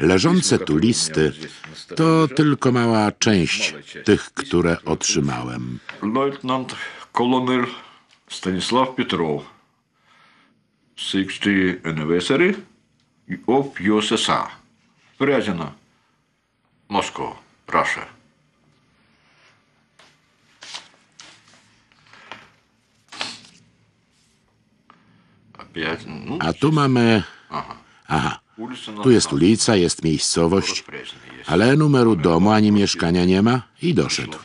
Leżące tu listy to tylko mała część tych, które otrzymałem. Leutnant kolonel Stanisław Pietrow, 60th anniversary of USSR. Fryazino, Moskwa, Russia. A tu mamy... Aha, tu jest ulica, jest miejscowość, ale numeru domu ani mieszkania nie ma i doszedł.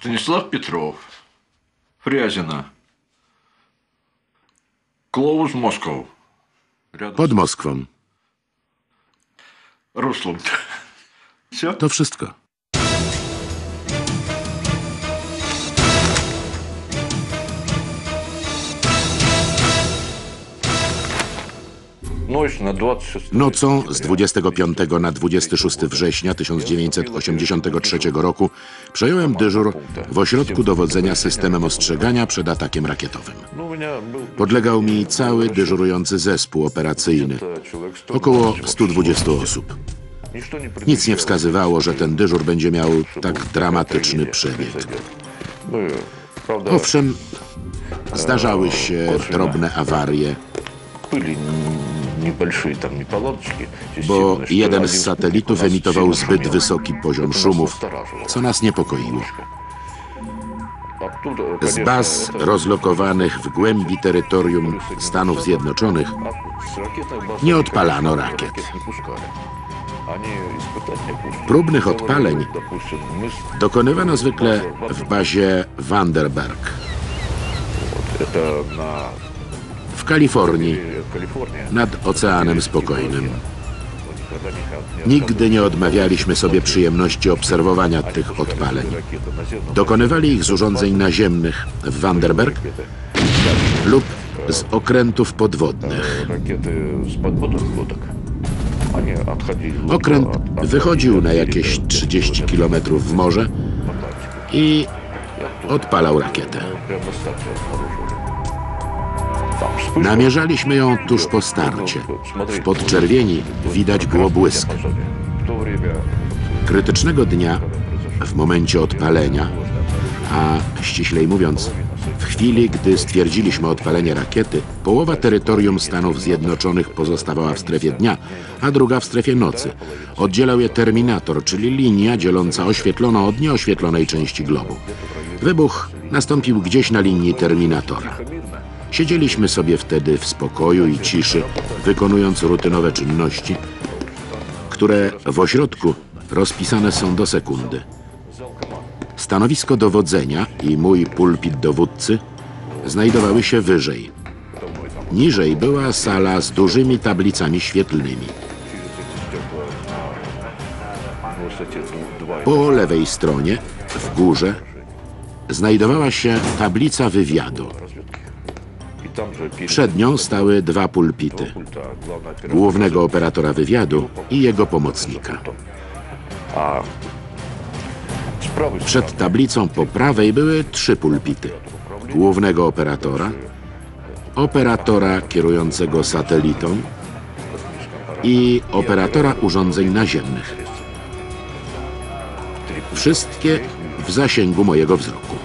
Stanisław Pietrow, Fryazino, close Moscow. Pod Moskwą. Rusłom. To wszystko. Nocą z 25 na 26 września 1983 roku przejąłem dyżur w ośrodku dowodzenia systemem ostrzegania przed atakiem rakietowym. Podlegał mi cały dyżurujący zespół operacyjny, około 120 osób. Nic nie wskazywało, że ten dyżur będzie miał tak dramatyczny przebieg. Owszem, zdarzały się drobne awarie, bo jeden z satelitów emitował zbyt wysoki poziom szumów, co nas niepokoiło. Z baz rozlokowanych w głębi terytorium Stanów Zjednoczonych nie odpalano rakiet. Próbnych odpaleń dokonywano zwykle w bazie Vandenberg w Kalifornii, nad Oceanem Spokojnym. Nigdy nie odmawialiśmy sobie przyjemności obserwowania tych odpaleń. Dokonywali ich z urządzeń naziemnych w Vandenberg lub z okrętów podwodnych. Okręt wychodził na jakieś 30 km w morze i odpalał rakietę. Namierzaliśmy ją tuż po starcie. W podczerwieni widać było błysk. Krytycznego dnia, w momencie odpalenia, a ściślej mówiąc, w chwili, gdy stwierdziliśmy odpalenie rakiety, połowa terytorium Stanów Zjednoczonych pozostawała w strefie dnia, a druga w strefie nocy. Oddzielał je terminator, czyli linia dzieląca oświetloną od nieoświetlonej części globu. Wybuch nastąpił gdzieś na linii terminatora. Siedzieliśmy sobie wtedy w spokoju i ciszy, wykonując rutynowe czynności, które w ośrodku rozpisane są do sekundy. Stanowisko dowodzenia i mój pulpit dowódcy znajdowały się wyżej. Niżej była sala z dużymi tablicami świetlnymi. Po lewej stronie, w górze, znajdowała się tablica wywiadu. Przed nią stały dwa pulpity, głównego operatora wywiadu i jego pomocnika. Przed tablicą po prawej były trzy pulpity, głównego operatora, operatora kierującego satelitą i operatora urządzeń naziemnych. Wszystkie w zasięgu mojego wzroku.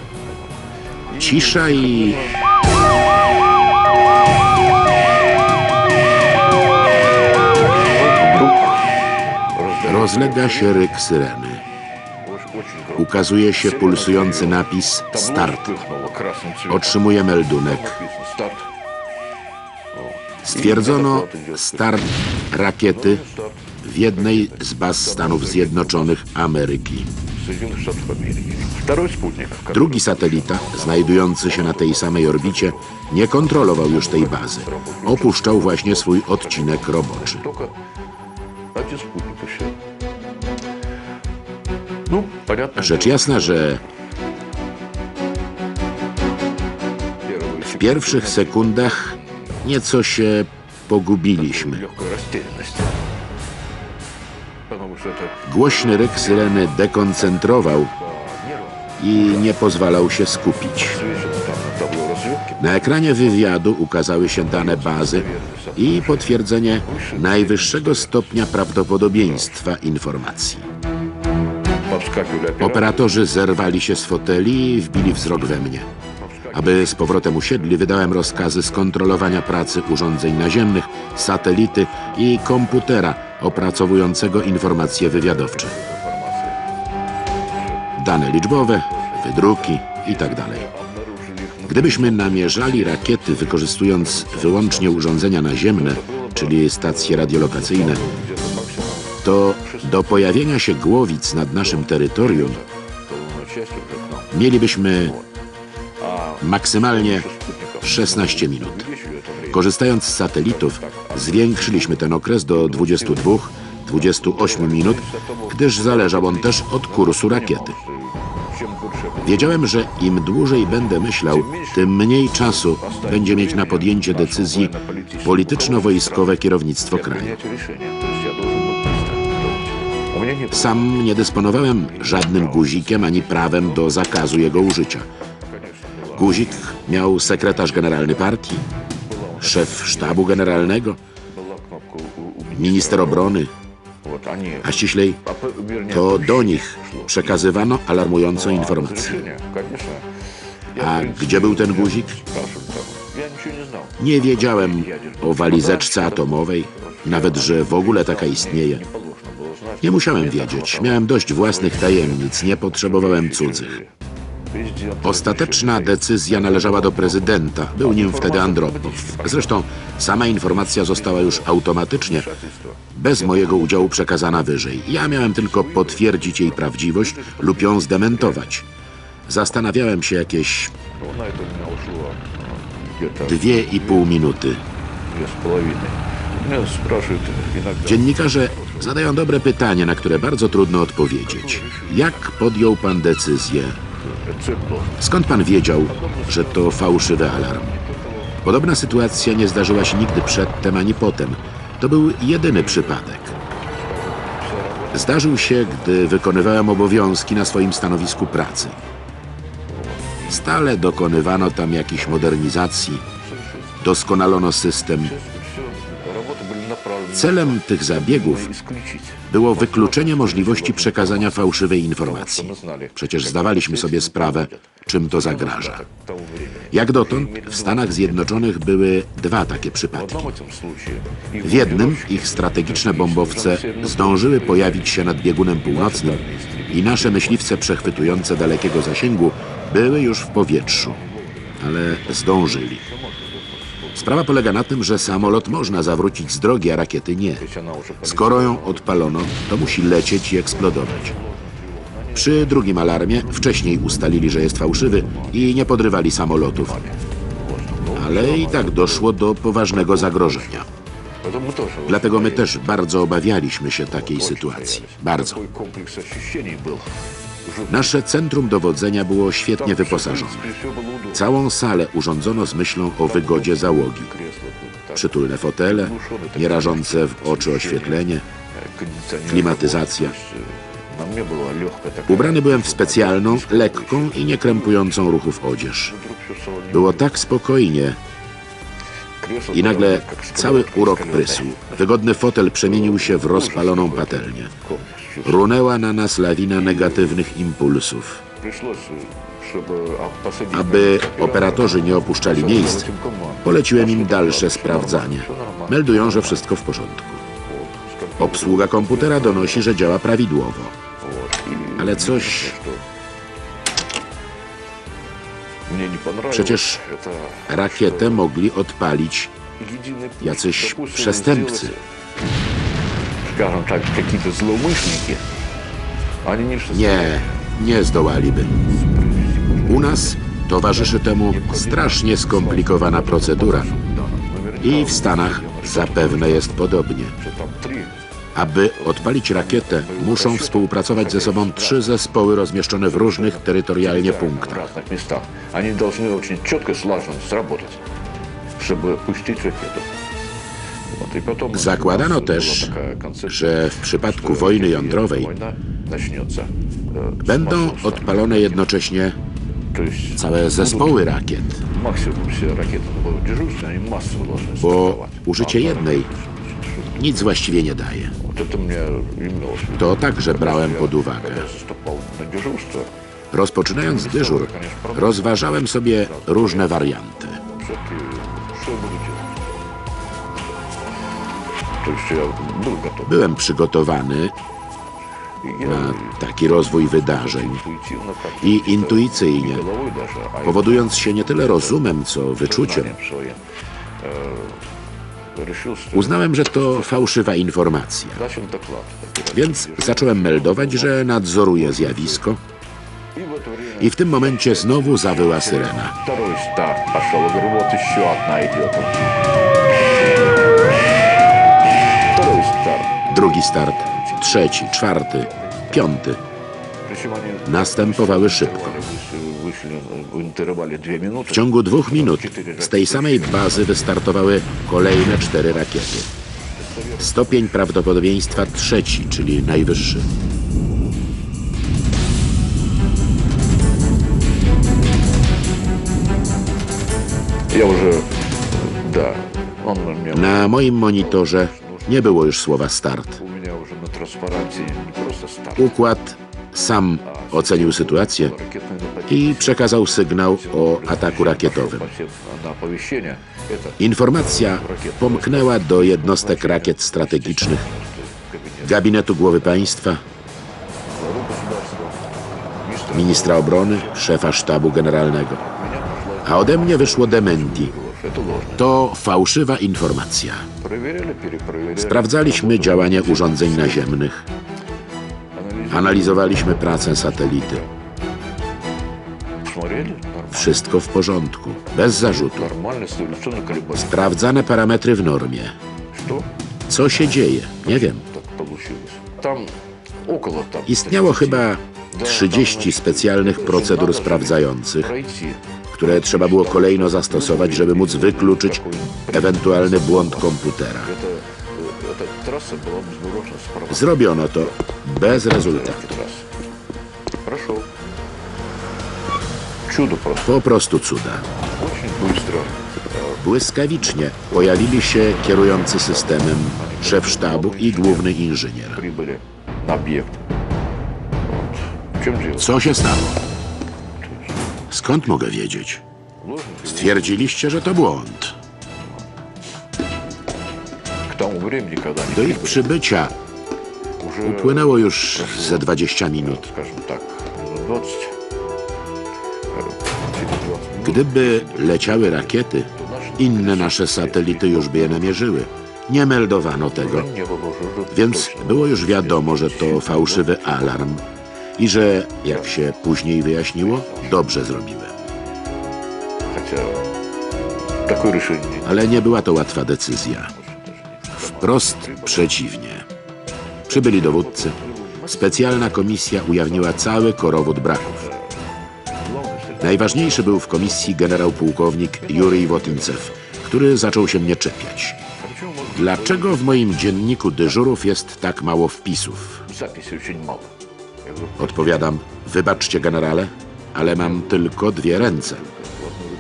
Cisza i... Rozlega się ryk syreny. Ukazuje się pulsujący napis start. Otrzymuje meldunek. Stwierdzono start rakiety w jednej z baz Stanów Zjednoczonych Ameryki. Drugi satelita, znajdujący się na tej samej orbicie, nie kontrolował już tej bazy. Opuszczał właśnie swój odcinek roboczy. Rzecz jasna, że w pierwszych sekundach nieco się pogubiliśmy. Głośny ryk syreny dekoncentrował i nie pozwalał się skupić. Na ekranie wywiadu ukazały się dane bazy i potwierdzenie najwyższego stopnia prawdopodobieństwa informacji. Operatorzy zerwali się z foteli i wbili wzrok we mnie. Aby z powrotem usiedli, wydałem rozkazy skontrolowania pracy urządzeń naziemnych, satelity i komputera opracowującego informacje wywiadowcze. Dane liczbowe, wydruki itd. Gdybyśmy namierzali rakiety wykorzystując wyłącznie urządzenia naziemne, czyli stacje radiolokacyjne, to do pojawienia się głowic nad naszym terytorium mielibyśmy maksymalnie 16 minut. Korzystając z satelitów, zwiększyliśmy ten okres do 22–28 minut, gdyż zależał on też od kursu rakiety. Wiedziałem, że im dłużej będę myślał, tym mniej czasu będzie mieć na podjęcie decyzji polityczno-wojskowe kierownictwo kraju. Sam nie dysponowałem żadnym guzikiem ani prawem do zakazu jego użycia. Guzik miał sekretarz generalny partii, szef sztabu generalnego, minister obrony, a ściślej to do nich przekazywano alarmującą informację. A gdzie był ten guzik? Nie wiedziałem o walizeczce atomowej, nawet że w ogóle taka istnieje. Nie musiałem wiedzieć, miałem dość własnych tajemnic, nie potrzebowałem cudzych. Ostateczna decyzja należała do prezydenta, był nim wtedy Andropov. Zresztą sama informacja została już automatycznie, bez mojego udziału przekazana wyżej. Ja miałem tylko potwierdzić jej prawdziwość lub ją zdementować. Zastanawiałem się jakieś 2,5 minuty. Dziennikarze zadają dobre pytanie, na które bardzo trudno odpowiedzieć. Jak podjął pan decyzję? Skąd pan wiedział, że to fałszywy alarm? Podobna sytuacja nie zdarzyła się nigdy przedtem ani potem. To był jedyny przypadek. Zdarzył się, gdy wykonywałem obowiązki na swoim stanowisku pracy. Stale dokonywano tam jakichś modernizacji, doskonalono system. Celem tych zabiegów było wykluczenie możliwości przekazania fałszywej informacji. Przecież zdawaliśmy sobie sprawę, czym to zagraża. Jak dotąd w Stanach Zjednoczonych były dwa takie przypadki. W jednym ich strategiczne bombowce zdążyły pojawić się nad biegunem północnym i nasze myśliwce przechwytujące dalekiego zasięgu były już w powietrzu, ale zdążyli. Sprawa polega na tym, że samolot można zawrócić z drogi, a rakiety nie. Skoro ją odpalono, to musi lecieć i eksplodować. Przy drugim alarmie wcześniej ustalili, że jest fałszywy i nie podrywali samolotów. Ale i tak doszło do poważnego zagrożenia. Dlatego my też bardzo obawialiśmy się takiej sytuacji. Bardzo. Nasze centrum dowodzenia było świetnie wyposażone. Całą salę urządzono z myślą o wygodzie załogi. Przytulne fotele, nierażące w oczy oświetlenie, klimatyzacja. Ubrany byłem w specjalną, lekką i nie krępującą ruchów odzież. Było tak spokojnie i nagle cały urok prysł. Wygodny fotel przemienił się w rozpaloną patelnię. Runęła na nas lawina negatywnych impulsów. Aby operatorzy nie opuszczali miejsc, poleciłem im dalsze sprawdzanie. Meldują, że wszystko w porządku. Obsługa komputera donosi, że działa prawidłowo. Ale coś... Przecież rakietę mogli odpalić jacyś przestępcy. Nie zdołaliby. U nas towarzyszy temu strasznie skomplikowana procedura i w Stanach zapewne jest podobnie. Aby odpalić rakietę, muszą współpracować ze sobą 3 zespoły rozmieszczone w różnych terytorialnie punktach. Zakładano też, że w przypadku wojny jądrowej będą odpalone jednocześnie całe zespoły rakiet. Bo użycie jednej nic właściwie nie daje. To także brałem pod uwagę. Rozpoczynając dyżur, rozważałem sobie różne warianty. Byłem przygotowany na taki rozwój wydarzeń i intuicyjnie, powodując się nie tyle rozumem, co wyczuciem, uznałem, że to fałszywa informacja, więc zacząłem meldować, że nadzoruję zjawisko i w tym momencie znowu zawyła syrena. Drugi start, trzeci, czwarty, piąty. Następowały szybko. W ciągu 2 minut z tej samej bazy wystartowały kolejne 4 rakiety. Stopień prawdopodobieństwa 3, czyli najwyższy. Ja już... Na moim monitorze nie było już słowa start. Układ sam ocenił sytuację i przekazał sygnał o ataku rakietowym. Informacja pomknęła do jednostek rakiet strategicznych, gabinetu głowy państwa, ministra obrony, szefa sztabu generalnego. A ode mnie wyszło dementi. To fałszywa informacja. Sprawdzaliśmy działanie urządzeń naziemnych. Analizowaliśmy pracę satelity. Wszystko w porządku, bez zarzutu. Sprawdzane parametry w normie. Co się dzieje? Nie wiem. Istniało chyba 30 specjalnych procedur sprawdzających, które trzeba było kolejno zastosować, żeby móc wykluczyć ewentualny błąd komputera. Zrobiono to bez rezultatu. Po prostu cuda. Błyskawicznie pojawili się kierujący systemem, szef sztabu i główny inżynier. Co się stało? Skąd mogę wiedzieć? Stwierdziliście, że to błąd. Do ich przybycia upłynęło już ze 20 minut. Gdyby leciały rakiety, inne nasze satelity już by je namierzyły. Nie meldowano tego, więc było już wiadomo, że to fałszywy alarm i że, jak się później wyjaśniło, dobrze zrobiłem. Ale nie była to łatwa decyzja. Wprost przeciwnie. Przybyli dowódcy. Specjalna komisja ujawniła cały korowód braków. Najważniejszy był w komisji generał-pułkownik Jurij Wotynczew, który zaczął się mnie czepiać. Dlaczego w moim dzienniku dyżurów jest tak mało wpisów? Odpowiadam, wybaczcie generale, ale mam tylko 2 ręce.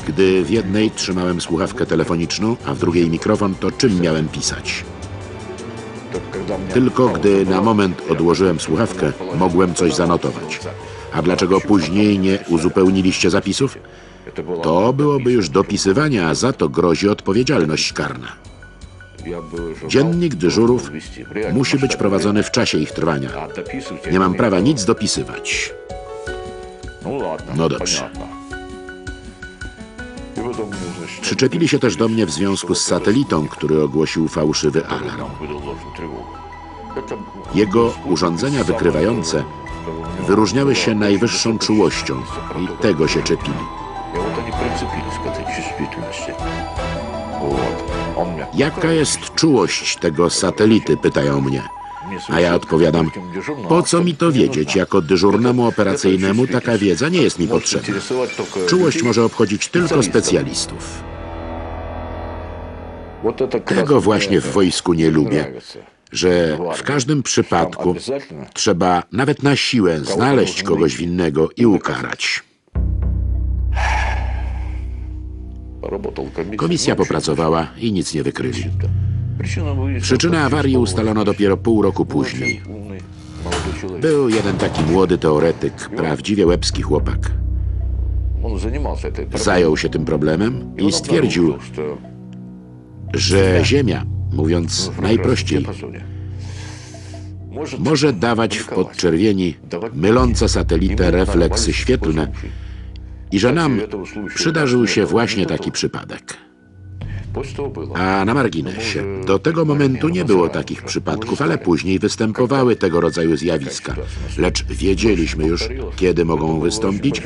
Gdy w jednej trzymałem słuchawkę telefoniczną, a w drugiej mikrofon, to czym miałem pisać? Tylko gdy na moment odłożyłem słuchawkę, mogłem coś zanotować. A dlaczego później nie uzupełniliście zapisów? To byłoby już dopisywanie, a za to grozi odpowiedzialność karna. Dziennik dyżurów musi być prowadzony w czasie ich trwania. Nie mam prawa nic dopisywać. No dobrze. Przyczepili się też do mnie w związku z satelitą, który ogłosił fałszywy alarm. Jego urządzenia wykrywające wyróżniały się najwyższą czułością i tego się czepili. Jaka jest czułość tego satelity, pytają mnie. A ja odpowiadam, po co mi to wiedzieć? Jako dyżurnemu operacyjnemu taka wiedza nie jest mi potrzebna. Czułość może obchodzić tylko specjalistów. Tego właśnie w wojsku nie lubię, że w każdym przypadku trzeba nawet na siłę znaleźć kogoś winnego i ukarać. Komisja popracowała i nic nie wykryli. Przyczynę awarii ustalono dopiero pół roku później. Był jeden taki młody teoretyk, prawdziwie łebski chłopak. Zajął się tym problemem i stwierdził, że Ziemia, mówiąc najprościej, może dawać w podczerwieni mylące satelitę refleksy świetlne i że nam przydarzył się właśnie taki przypadek. A na marginesie, do tego momentu nie było takich przypadków, ale później występowały tego rodzaju zjawiska, lecz wiedzieliśmy już, kiedy mogą wystąpić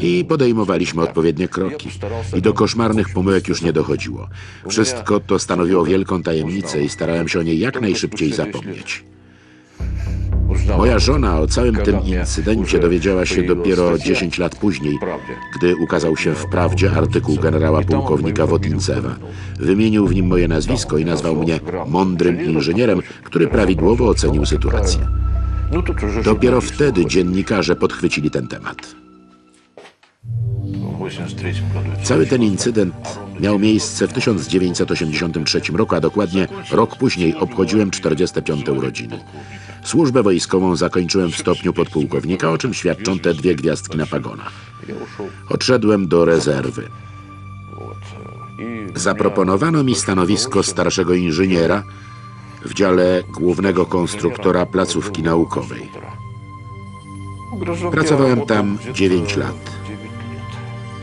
i podejmowaliśmy odpowiednie kroki. I do koszmarnych pomyłek już nie dochodziło. Wszystko to stanowiło wielką tajemnicę i starałem się o niej jak najszybciej zapomnieć. Moja żona o całym tym incydencie dowiedziała się dopiero 10 lat później, gdy ukazał się w Prawdzie artykuł generała pułkownika Wotynczewa. Wymienił w nim moje nazwisko i nazwał mnie mądrym inżynierem, który prawidłowo ocenił sytuację. Dopiero wtedy dziennikarze podchwycili ten temat. Cały ten incydent miał miejsce w 1983 roku, a dokładnie rok później obchodziłem 45. urodziny. Służbę wojskową zakończyłem w stopniu podpułkownika, o czym świadczą te dwie gwiazdki na pagonach. Odszedłem do rezerwy. Zaproponowano mi stanowisko starszego inżyniera w dziale głównego konstruktora placówki naukowej. Pracowałem tam 9 lat.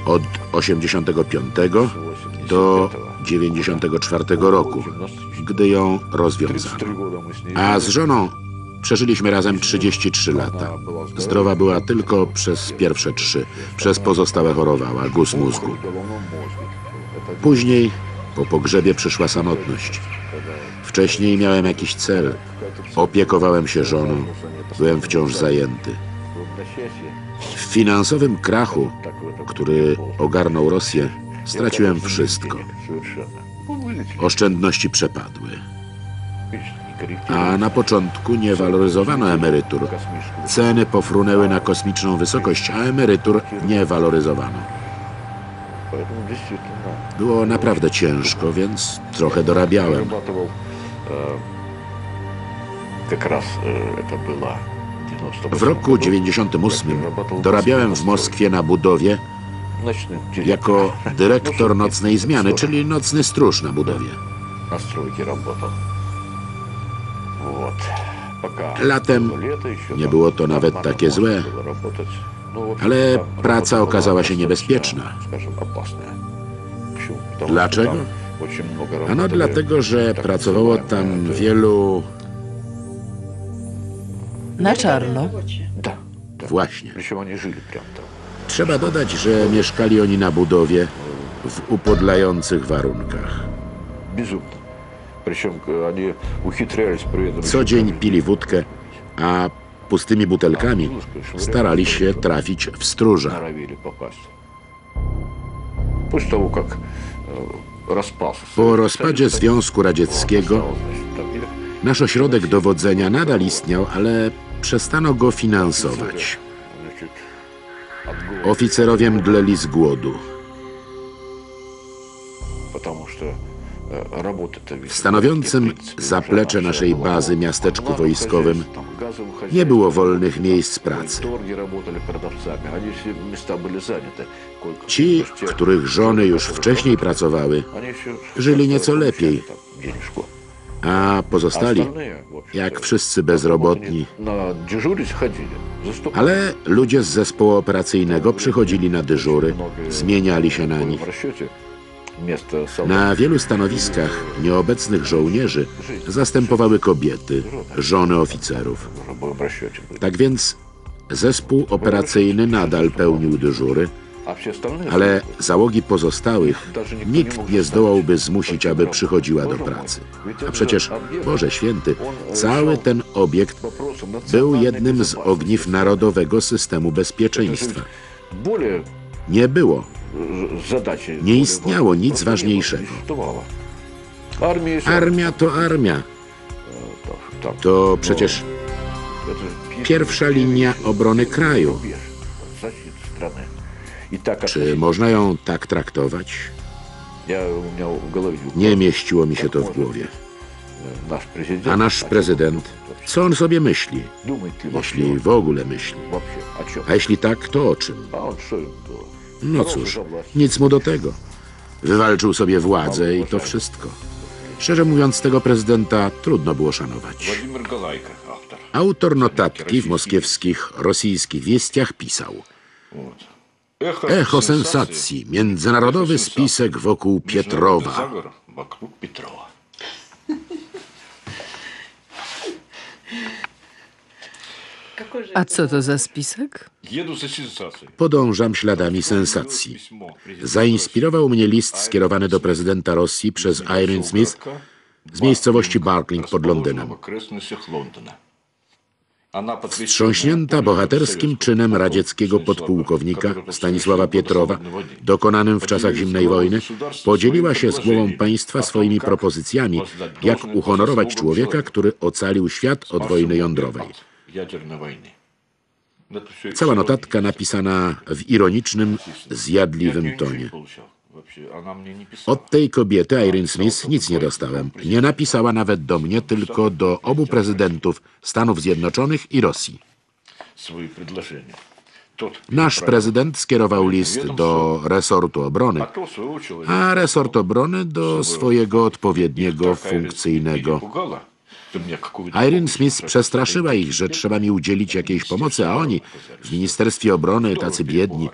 Od 85 do 94 roku, gdy ją rozwiązano. A z żoną przeżyliśmy razem 33 lata. Zdrowa była tylko przez pierwsze 3, przez pozostałe chorowała, guz mózgu. Później po pogrzebie przyszła samotność. Wcześniej miałem jakiś cel. Opiekowałem się żoną, byłem wciąż zajęty. W finansowym krachu, który ogarnął Rosję, straciłem wszystko. Oszczędności przepadły. A na początku nie waloryzowano emerytur. Ceny pofrunęły na kosmiczną wysokość, a emerytur nie waloryzowano. Było naprawdę ciężko, więc trochę dorabiałem. W roku 1998 dorabiałem w Moskwie na budowie jako dyrektor nocnej zmiany, czyli nocny stróż na budowie. Latem nie było to nawet takie złe, ale praca okazała się niebezpieczna. Dlaczego? Ano dlatego, że pracowało tam wielu... Na czarno? Tak, właśnie. Trzeba dodać, że mieszkali oni na budowie w upodlających warunkach. Co dzień pili wódkę, a pustymi butelkami starali się trafić w stróża. Po rozpadzie Związku Radzieckiego nasz ośrodek dowodzenia nadal istniał, ale przestano go finansować. Oficerowie mdleli z głodu. W stanowiącym zaplecze naszej bazy miasteczku wojskowym nie było wolnych miejsc pracy. Ci, których żony już wcześniej pracowały, żyli nieco lepiej, a pozostali, jak wszyscy bezrobotni. Ale ludzie z zespołu operacyjnego przychodzili na dyżury, zmieniali się na nich. Na wielu stanowiskach nieobecnych żołnierzy zastępowały kobiety, żony oficerów. Tak więc zespół operacyjny nadal pełnił dyżury, ale załogi pozostałych nikt nie zdołałby zmusić, aby przychodziła do pracy. A przecież, Boże Święty, cały ten obiekt był jednym z ogniw narodowego systemu bezpieczeństwa. Nie było, nie istniało nic ważniejszego. Armia to armia. To przecież pierwsza linia obrony kraju. Czy można ją tak traktować? Nie mieściło mi się to w głowie. A nasz prezydent, co on sobie myśli? Jeśli w ogóle myśli. A jeśli tak, to o czym? No cóż, nic mu do tego. Wywalczył sobie władzę i to wszystko. Szczerze mówiąc, tego prezydenta trudno było szanować. Autor notatki w moskiewskich, rosyjskich wieściach pisał: echo sensacji, międzynarodowy spisek wokół Pietrowa. A co to za spisek? Podążam śladami sensacji. Zainspirował mnie list skierowany do prezydenta Rosji przez Irene Smith z miejscowości Barking pod Londynem. Wstrząśnięta bohaterskim czynem radzieckiego podpułkownika Stanisława Pietrowa, dokonanym w czasach zimnej wojny, podzieliła się z głową państwa swoimi propozycjami, jak uhonorować człowieka, który ocalił świat od wojny jądrowej. Cała notatka napisana w ironicznym, zjadliwym tonie. Od tej kobiety, Irene Smith, nic nie dostałem. Nie napisała nawet do mnie, tylko do obu prezydentów Stanów Zjednoczonych i Rosji. Nasz prezydent skierował list do resortu obrony, a resort obrony do swojego odpowiedniego funkcyjnego. Irene Smith przestraszyła ich, że trzeba mi udzielić jakiejś pomocy, a oni w Ministerstwie Obrony, tacy biedni,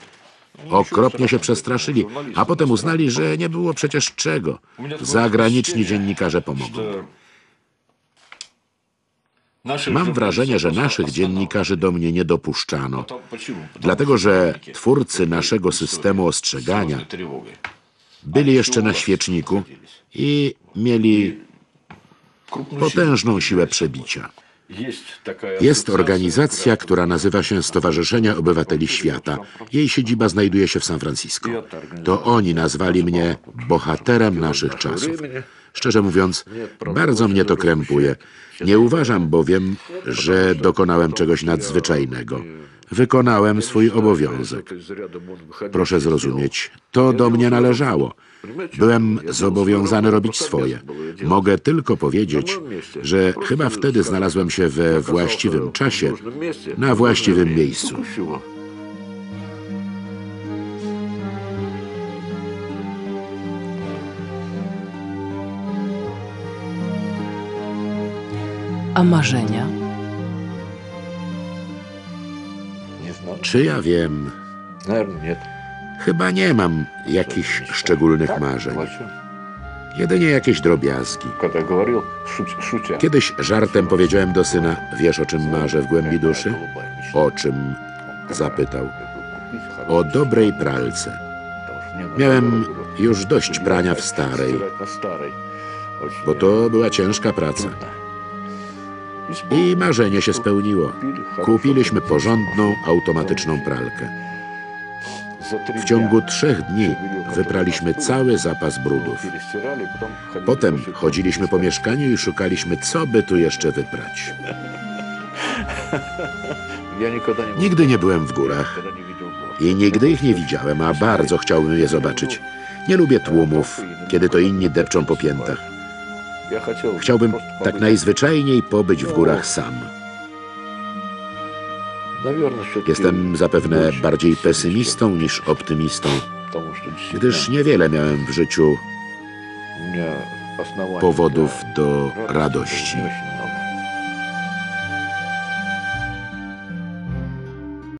okropnie się przestraszyli, a potem uznali, że nie było przecież czego. Zagraniczni dziennikarze pomogą. Mam wrażenie, że naszych dziennikarzy do mnie nie dopuszczano, dlatego że twórcy naszego systemu ostrzegania byli jeszcze na świeczniku i mieli potężną siłę przebicia. Jest organizacja, która nazywa się Stowarzyszenie Obywateli Świata. Jej siedziba znajduje się w San Francisco. To oni nazwali mnie bohaterem naszych czasów. Szczerze mówiąc, bardzo mnie to krępuje. Nie uważam bowiem, że dokonałem czegoś nadzwyczajnego. Wykonałem swój obowiązek. Proszę zrozumieć, to do mnie należało. Byłem zobowiązany robić swoje. Mogę tylko powiedzieć, że chyba wtedy znalazłem się we właściwym czasie, na właściwym miejscu. A marzenia? Czy ja wiem? Chyba nie mam jakichś szczególnych marzeń. Jedynie jakieś drobiazgi. Kiedyś żartem powiedziałem do syna: wiesz, o czym marzę w głębi duszy? O czym? Zapytał. O dobrej pralce. Miałem już dość prania w starej, bo to była ciężka praca. I marzenie się spełniło. Kupiliśmy porządną, automatyczną pralkę. W ciągu 3 dni wypraliśmy cały zapas brudów. Potem chodziliśmy po mieszkaniu i szukaliśmy, co by tu jeszcze wyprać. Nigdy nie byłem w górach i nigdy ich nie widziałem, a bardzo chciałbym je zobaczyć. Nie lubię tłumów, kiedy to inni depczą po piętach. Chciałbym tak najzwyczajniej pobyć w górach sam. Jestem zapewne bardziej pesymistą niż optymistą, gdyż niewiele miałem w życiu powodów do radości.